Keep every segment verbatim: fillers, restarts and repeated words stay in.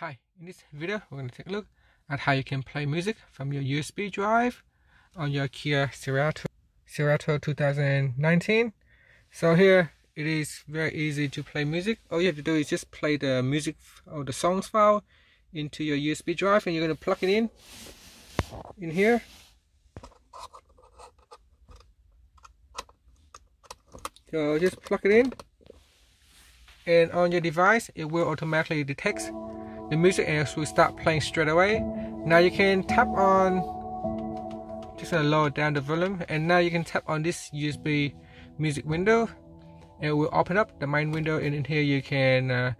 Hi, in this video we're going to take a look at how you can play music from your U S B drive on your Kia Cerato, Cerato two thousand nineteen. So here it is very easy to play music. All you have to do is just play the music or the songs file into your U S B drive, and you're going to plug it in in here. So just plug it in, and on your device it will automatically detect the music and will start playing straight away. Now you can tap on, just gonna lower down the volume, and now you can tap on this U S B music window and it will open up the main window, and in here you can uh,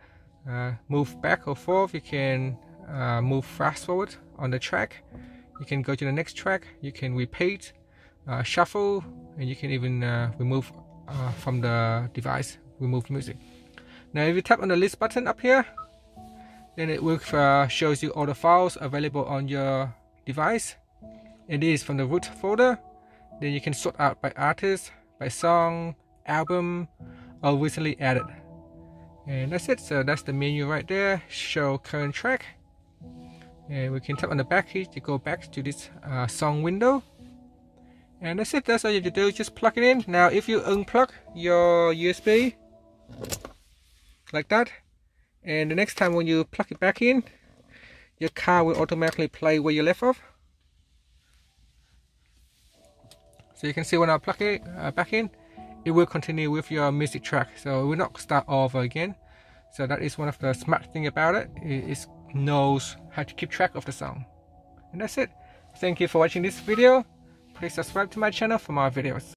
uh, move back or forth, you can uh, move fast forward on the track, you can go to the next track, you can repeat, uh, shuffle, and you can even uh, remove uh, from the device, remove music. Now if you tap on the list button up here, then it will uh, shows you all the files available on your device. It is from the root folder. Then you can sort out by artist, by song, album, or recently added. And that's it. So that's the menu right there. Show current track. And we can tap on the back here to go back to this uh, song window. And that's it. That's all you have to do. Just plug it in. Now, if you unplug your U S B like that, and the next time when you plug it back in, your car will automatically play where you left off. So you can see when I plug it uh, back in, it will continue with your music track. So it will not start over again. So that is one of the smart things about it. It knows how to keep track of the song. And that's it. Thank you for watching this video. Please subscribe to my channel for more videos.